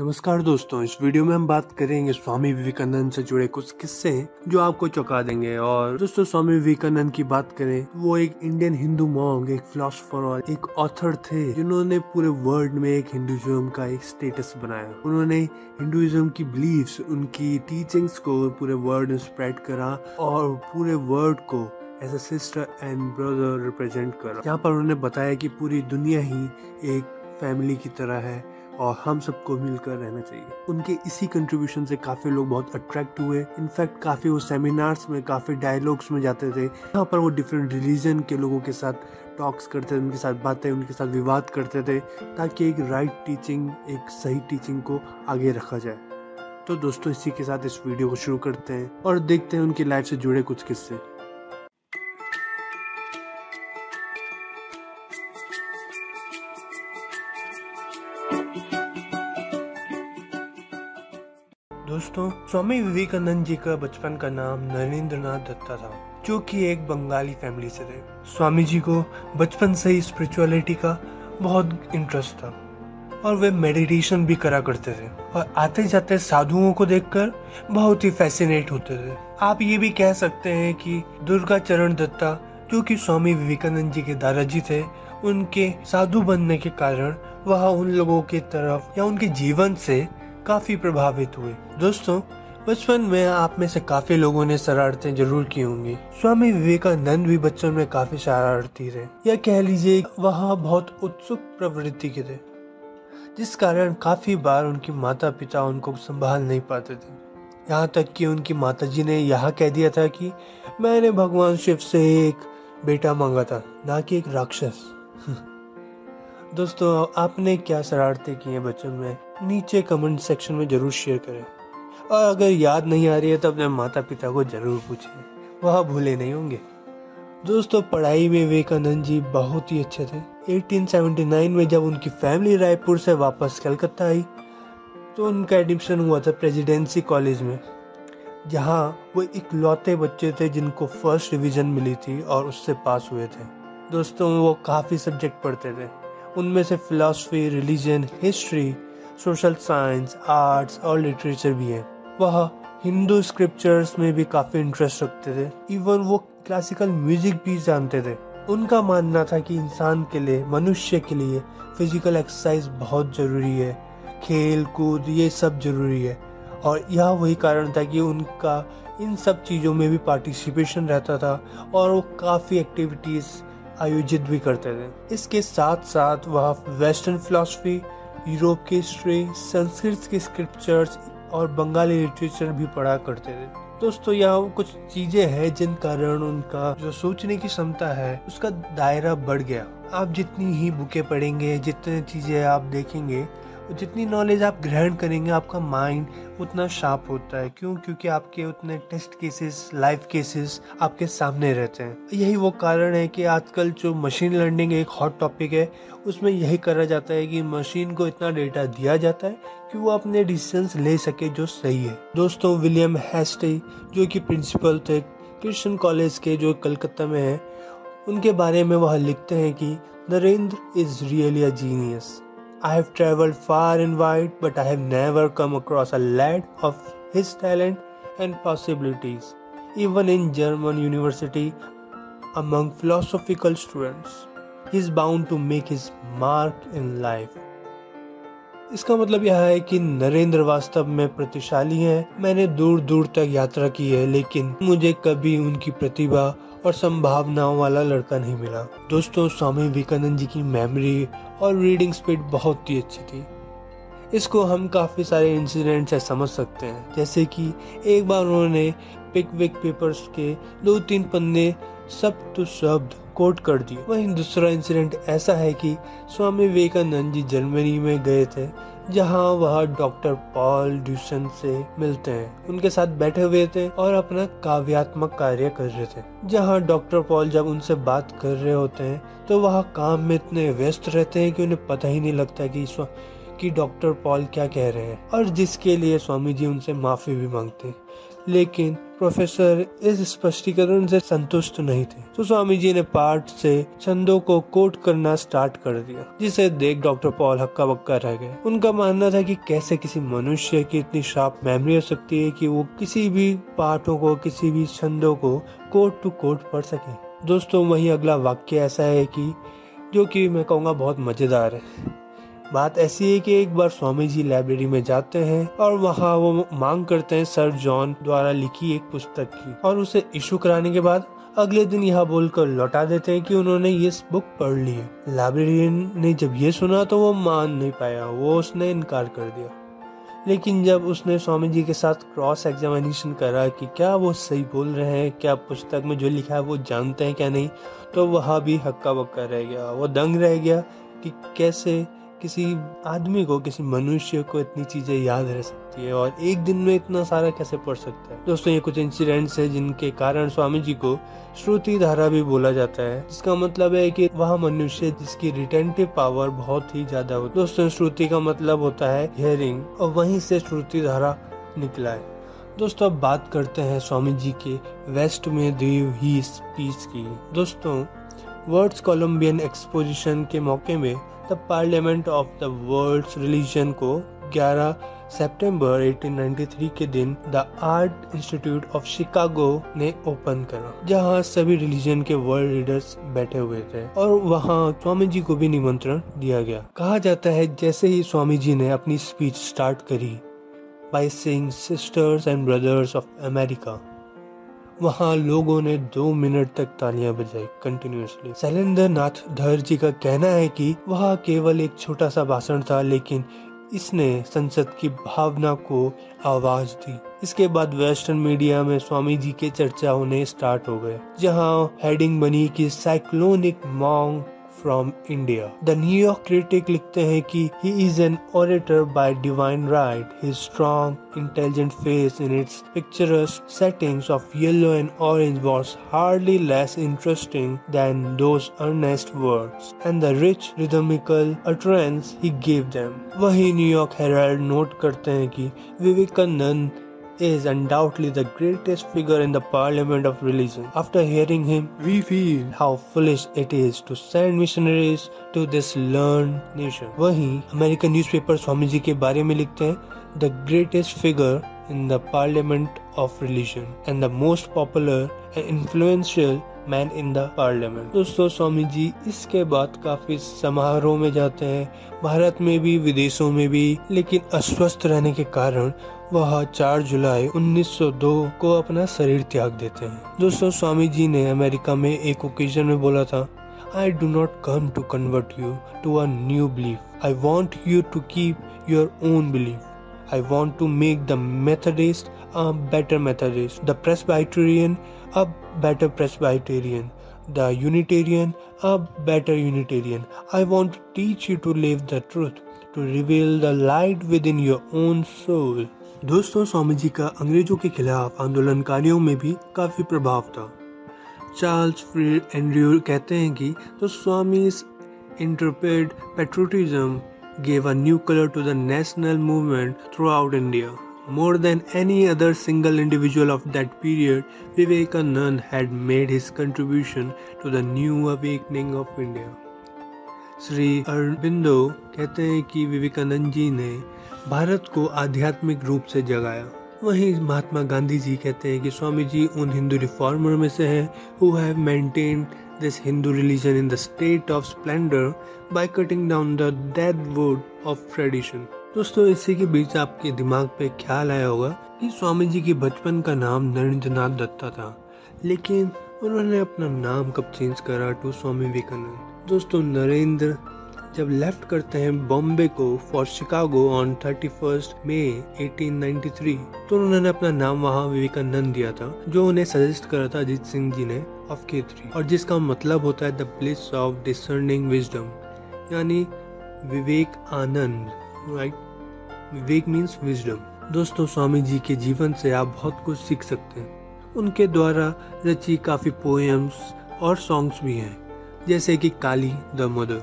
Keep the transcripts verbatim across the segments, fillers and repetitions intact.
नमस्कार दोस्तों, इस वीडियो में हम बात करेंगे स्वामी विवेकानंद से जुड़े कुछ किस्से जो आपको चौंका देंगे। और दोस्तों, स्वामी विवेकानंद की बात करें तो वो एक इंडियन हिंदू मॉन्क, एक फिलोसोफर और एक ऑथर थे जिन्होंने पूरे वर्ल्ड में एक हिंदुइज्म का एक स्टेटस बनाया। उन्होंने हिंदुइज्म की बिलीव्स, उनकी टीचिंग्स को पूरे वर्ल्ड में स्प्रेड करा और पूरे वर्ल्ड को as a sister and brother represent करा। यहाँ पर उन्होंने बताया कि पूरी दुनिया ही एक फैमिली की तरह है और हम सबको मिलकर रहना चाहिए। उनके इसी कंट्रीब्यूशन से काफी लोग बहुत अट्रैक्ट हुए। इनफैक्ट काफी वो सेमिनार्स में, काफी डायलॉग्स में जाते थे। यहाँ पर वो डिफरेंट रिलीजन के लोगों के साथ टॉक्स करते थे, उनके साथ बातें, उनके साथ विवाद करते थे, ताकि एक राइट टीचिंग, एक सही टीचिंग को आगे रखा जाए। तो दोस्तों, इसी के साथ इस वीडियो को शुरू करते हैं और देखते हैं उनकी लाइफ से जुड़े कुछ किस्से। दोस्तों, स्वामी विवेकानंद जी का बचपन का नाम नरेंद्र नाथ दत्ता था, जो कि एक बंगाली फैमिली से थे। स्वामी जी को बचपन से ही स्पिरिचुअलिटी का बहुत इंटरेस्ट था और वे मेडिटेशन भी करा करते थे और आते जाते साधुओं को देखकर बहुत ही फैसिनेट होते थे। आप ये भी कह सकते हैं कि दुर्गा चरण दत्ता, जो कि स्वामी विवेकानंद जी के दादाजी थे, उनके साधु बनने के कारण वह उन लोगों की तरफ या उनके जीवन से काफी प्रभावित हुए। दोस्तों, बचपन में आप में से काफी लोगों ने शरारतें जरूर की होंगी। स्वामी विवेकानंद भी बचपन में काफी शरारती थे, या कह लीजिए वह बहुत उत्सुक प्रवृत्ति के थे, जिस कारण काफी बार उनकी माता पिता उनको संभाल नहीं पाते थे। यहाँ तक कि उनकी माताजी ने यह कह दिया था कि मैंने भगवान शिव से एक बेटा मांगा था, ना कि एक राक्षस। दोस्तों, आपने क्या शरारतें की हैं बचपन में? नीचे कमेंट सेक्शन में जरूर शेयर करें, और अगर याद नहीं आ रही है तो अपने माता पिता को जरूर पूछें, वह भूले नहीं होंगे। दोस्तों, पढ़ाई में विवेकानंद जी बहुत ही अच्छे थे। अठारह सौ उन्यासी में जब उनकी फैमिली रायपुर से वापस कलकत्ता आई तो उनका एडमिशन हुआ था प्रेजिडेंसी कॉलेज में, जहाँ वो इकलौते बच्चे थे जिनको फर्स्ट डिवीजन मिली थी और उससे पास हुए थे। दोस्तों, वो काफ़ी सब्जेक्ट पढ़ते थे, उनमें से philosophy, religion, history, social science, arts और लिटरेचर भी है। वह हिंदू स्क्रिप्चर्स में भी काफी इंटरेस्ट रखते थे। इवन वो क्लासिकल म्यूजिक भी जानते थे। उनका मानना था कि इंसान के लिए, मनुष्य के लिए फिजिकल एक्सरसाइज बहुत जरूरी है, खेल कूद ये सब जरूरी है। और यह वही कारण था कि उनका इन सब चीज़ों में भी पार्टिसिपेशन रहता था और वो काफ़ी एक्टिविटीज़ आयोजित भी करते थे। इसके साथ साथ वह वेस्टर्न फिलॉसफी, यूरोप की हिस्ट्री, संस्कृत के स्क्रिप्चर्स और बंगाली लिटरेचर भी पढ़ा करते थे। दोस्तों, यहाँ कुछ चीजें हैं जिन कारण उनका जो सोचने की क्षमता है उसका दायरा बढ़ गया। आप जितनी ही बुकें पढ़ेंगे, जितनी चीजें आप देखेंगे, जितनी नॉलेज आप ग्रहण करेंगे, आपका माइंड उतना शार्प होता है। क्यों? क्योंकि आपके उतने टेस्ट केसेस, लाइव केसेस आपके सामने रहते हैं। यही वो कारण है कि आजकल जो मशीन लर्निंग एक हॉट टॉपिक है, उसमें यही करा जाता है कि मशीन को इतना डेटा दिया जाता है कि वो अपने डिसीजंस ले सके जो सही है। दोस्तों, विलियम हैस्टिंग, जो कि प्रिंसिपल थे क्रिश्चियन कॉलेज के, जो कलकत्ता में है, उनके बारे में वह लिखते हैं कि Narendra is really a genius. I have traveled far and wide, but I have never come across a lad of his talent and possibilities, even in German university among philosophical students. He is bound to make his mark in life. इसका मतलब यह है कि नरेंद्र वास्तव में प्रतिशाली हैं। मैंने दूर दूर तक यात्रा की है, लेकिन मुझे कभी उनकी प्रतिभा और संभावनाओं वाला लड़का नहीं मिला। दोस्तों, स्वामी विवेकानंद जी की मेमोरी और रीडिंग स्पीड बहुत ही अच्छी थी। इसको हम काफ़ी सारे इंसिडेंट से समझ सकते हैं, जैसे कि एक बार उन्होंने पिकविक पेपर्स के दो तीन पन्ने शब्द टू शब्द कोट कर दिए। वहीं दूसरा इंसिडेंट ऐसा है कि स्वामी विवेकानंद जी जर्मनी में गए थे, जहां वह डॉक्टर पॉल ड्यूसन से मिलते हैं। उनके साथ बैठे हुए थे और अपना काव्यात्मक कार्य कर रहे थे। जहां डॉक्टर पॉल जब उनसे बात कर रहे होते हैं तो वह काम में इतने व्यस्त रहते हैं कि उन्हें पता ही नहीं लगता कि कि डॉक्टर पॉल क्या कह रहे हैं और जिसके लिए स्वामी जी उनसे माफी भी मांगते, लेकिन प्रोफेसर इस स्पष्टीकरण से संतुष्ट नहीं थे। तो स्वामी जी ने पाठ से छंदों को कोट करना स्टार्ट कर दिया, जिसे देख डॉक्टर पॉल हक्का बक्का रह गए। उनका मानना था कि कैसे किसी मनुष्य की इतनी शार्प मेमोरी हो सकती है कि वो किसी भी पाठों को, किसी भी छंदों को कोट टू कोट पढ़ सके। दोस्तों, वही अगला वाक्य ऐसा है कि जो कि मैं कहूँगा बहुत मजेदार है। बात ऐसी है कि एक बार स्वामी जी लाइब्रेरी में जाते हैं और वहाँ वो मांग करते हैं सर जॉन द्वारा लिखी एक पुस्तक की, और उसे इशू कराने के बाद अगले दिन यह बोलकर लौटा देते हैं कि उन्होंने ये बुक पढ़ ली है। लाइब्रेरियन ने जब ये सुना तो वो मान नहीं पाया, वो उसने इनकार कर दिया। लेकिन जब उसने स्वामी जी के साथ क्रॉस एग्जामिनेशन करा कि क्या वो सही बोल रहे हैं, क्या पुस्तक में जो लिखा है वो जानते हैं क्या नहीं, तो वहाँ भी हक्का बक्का रह गया। वो दंग रह गया कि कैसे किसी आदमी को, किसी मनुष्य को इतनी चीजें याद रह सकती है और एक दिन में इतना सारा कैसे पढ़ सकता है। दोस्तों, ये कुछ इंसिडेंट्स हैं जिनके कारण स्वामी जी को श्रुति धारा भी बोला जाता है, जिसका मतलब है कि वह मनुष्य जिसकी रिटेंटिव पावर बहुत ही ज्यादा हो। दोस्तों, श्रुति का मतलब होता है हियरिंग और वहीं से श्रुति धारा निकला है। दोस्तों, अब बात करते हैं स्वामी जी के वेस्ट में दी हुई स्पीच की। दोस्तों, वर्ड्स कोलम्बियन एक्सपोजिशन के मौके में the parliament of the world's religion को ग्यारह सितंबर अठारह सौ तिरानवे के दिन the art institute of Chicago ने ओपन करा, जहां सभी रिलीजन के वर्ल्ड लीडर्स बैठे हुए थे और वहां स्वामी जी को भी निमंत्रण दिया गया। कहा जाता है जैसे ही स्वामी जी ने अपनी स्पीच स्टार्ट करी by saying sisters and brothers of America, वहाँ लोगों ने दो मिनट तक तालियां बजाई कंटिन्यूसली। शैलेंद्र नाथ धर जी का कहना है कि वहाँ केवल एक छोटा सा भाषण था, लेकिन इसने संसद की भावना को आवाज दी। इसके बाद वेस्टर्न मीडिया में स्वामी जी के चर्चा होने स्टार्ट हो गए, जहाँ हेडिंग बनी कि cyclonic monk from India. The New York critic लिखते हैं कि he is an orator by divine right, his strong intelligent face in its picturesque settings of yellow and orange was hardly less interesting than those earnest words and the rich rhythmical utterance he gave them. वही New York Herald note करते हैं कि Vivekananda is undoubtedly the greatest figure in the parliament of religion. After hearing him, we feel how foolish it is to send missionaries to this learned nation. वहीं American newspaper Swami ji के बारे में लिखते हैं the greatest figure in the parliament of religion and the most popular and influential man in the parliament. दोस्तों, स्वामी जी इसके बाद काफी समारोह में जाते हैं, भारत में भी, विदेशों में भी, लेकिन अस्वस्थ रहने के कारण वह चार जुलाई उन्नीस सौ दो को अपना शरीर त्याग देते हैं। दोस्तों, स्वामी जी ने अमेरिका में एक ओकेजन में बोला था, I do not come to convert you to a new belief, I want you to keep your own belief, I want to make the Methodist a better Methodist, the Presbyterian a better Presbyterian, the Unitarian a better Unitarian. I want to teach you to live the truth, to reveal the light within your own soul. दोस्तों, स्वामी जी का अंग्रेजों के खिलाफ आंदोलनकारियों में भी काफी प्रभाव था। चार्ल्स फ्रीयर एंड्रयूज़ कहते हैं कि तो स्वामी's intrepid patriotism gave a new color to the national movement throughout India. More than any other single individual of that period, Vivekanand had made his contribution to the new awakening of India. Shri Arvind कहते हैं कि विवेकानंद जी ने भारत को आध्यात्मिक रूप से जगाया। वहीं महात्मा गांधी जी कहते हैं कि स्वामी जी उन हिंदू रिफॉर्मर में से हैं who have maintained this Hindu religion in the state of splendor by cutting down the dead wood of tradition. दोस्तों, इसी के बीच आपके दिमाग पे ख्याल आया होगा कि स्वामी जी के बचपन का नाम नरेंद्र नाथ दत्ता था, लेकिन उन्होंने अपना नाम कब चेंज करा टू स्वामी विवेकानंद। दोस्तों, नरेंद्र जब लेफ्ट करते हैं बॉम्बे को for Chicago on thirty first मई अठारह तिरानवे, तो उन्होंने अपना नाम वहाँ विवेकानंद दिया था, जो उन्हें सजेस्ट करा था अजीत सिंह जी ने ऑफ केथरी, और जिसका मतलब होता है the place of discerning wisdom, यानी Vivek Anand, right? Vivek means wisdom. दोस्तों, स्वामी जी के जीवन से आप बहुत कुछ सीख सकते हैं। उनके द्वारा रची काफी पोएम्स और सॉन्ग्स भी हैं, जैसे कि काली द मदर।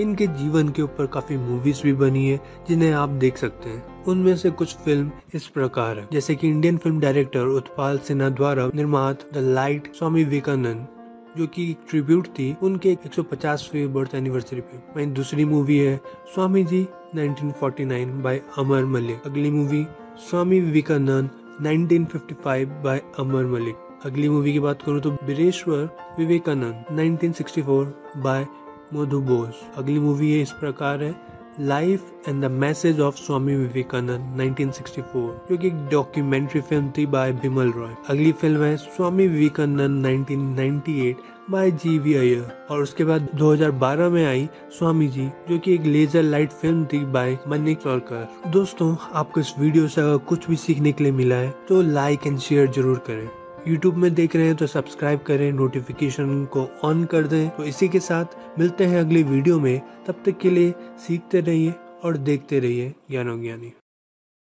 इनके जीवन के ऊपर काफी मूवीज भी बनी है जिन्हें आप देख सकते हैं। उनमें से कुछ फिल्म इस प्रकार है, जैसे कि Indian film director Utpal Sinha द्वारा निर्मित द लाइट स्वामी विवेकानंद, जो कि ट्रिब्यूट थी उनके एक सौ पचासवें बर्थ एनिवर्सरी पे। वहीं दूसरी मूवी है Swami ji nineteen forty nine by Amar Malik. अगली movie Swami Vivekananda nineteen fifty five by Amar Malik. अगली मूवी की बात करूं तो Bireshwar Vivekananda nineteen sixty four by Madhu Bose. अगली मूवी है इस प्रकार है life and the message of Swami Vivekananda nineteen sixty four, जो कि एक डॉक्यूमेंट्री फिल्म थी बाय बिमल रॉय। अगली फिल्म है Swami Vivekananda nineteen ninety eight bye GV Iyer. और उसके बाद दो हज़ार बारह में आई स्वामी जी, जो कि एक लेजर लाइट फिल्म थी बाय मनिक सरकार। दोस्तों, आपको इस वीडियो से अगर कुछ भी सीखने के लिए मिला है तो लाइक एंड शेयर जरूर करें। यूट्यूब में देख रहे हैं तो सब्सक्राइब करें, नोटिफिकेशन को ऑन कर दें। तो इसी के साथ मिलते हैं अगले वीडियो में, तब तक के लिए सीखते रहिए और देखते रहिए ज्ञानो ज्ञानी।